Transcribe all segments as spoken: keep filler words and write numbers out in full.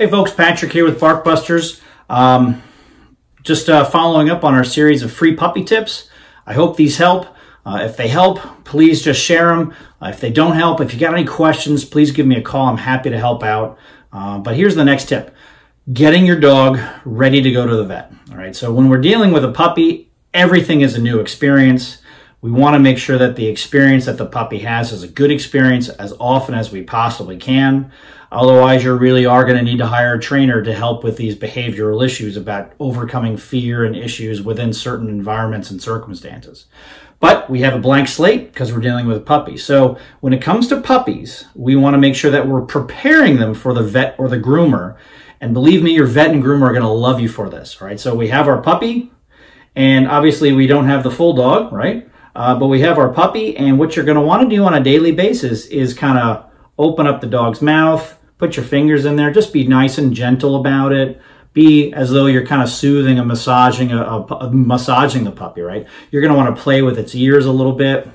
Hey folks, Patrick here with Bark Busters. Um, just uh, following up on our series of free puppy tips. I hope these help. Uh, if they help, please just share them. Uh, if they don't help, if you got any questions, please give me a call. I'm happy to help out. Uh, but here's the next tip. Getting your dog ready to go to the vet. All right, so when we're dealing with a puppy, everything is a new experience. We want to make sure that the experience that the puppy has is a good experience as often as we possibly can. Otherwise, you really are going to need to hire a trainer to help with these behavioral issues about overcoming fear and issues within certain environments and circumstances. But we have a blank slate because we're dealing with puppies. So when it comes to puppies, we want to make sure that we're preparing them for the vet or the groomer. And believe me, your vet and groomer are going to love you for this. All right. So we have our puppy, and obviously we don't have the full dog, right? Uh, but we have our puppy, and what you're going to want to do on a daily basis is kind of open up the dog's mouth, put your fingers in there, just be nice and gentle about it. Be as though you're kind of soothing and massaging, a, a, a massaging the puppy, right? You're going to want to play with its ears a little bit,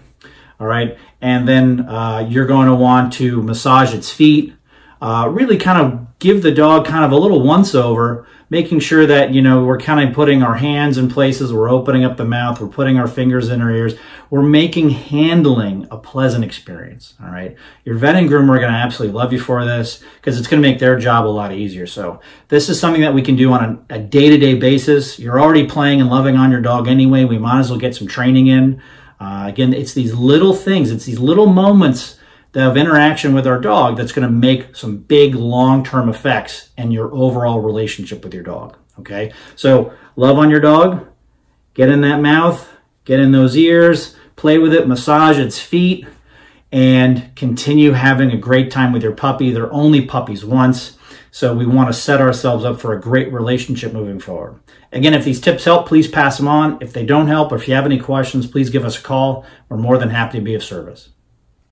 all right? And then uh, you're going to want to massage its feet, uh, really kind of give the dog kind of a little once-over, making sure that, you know, we're kind of putting our hands in places, we're opening up the mouth, we're putting our fingers in our ears, we're making handling a pleasant experience, all right? Your vet and groomer are going to absolutely love you for this because it's going to make their job a lot easier. So this is something that we can do on a day-to-day basis. You're already playing and loving on your dog anyway. We might as well get some training in. Uh, again, it's these little things, it's these little moments of interaction with our dog that's going to make some big long-term effects in your overall relationship with your dog, okay? So love on your dog, get in that mouth, get in those ears, play with it, massage its feet, and continue having a great time with your puppy. They're only puppies once, so we want to set ourselves up for a great relationship moving forward. Again, if these tips help, please pass them on. If they don't help, or if you have any questions, please give us a call. We're more than happy to be of service.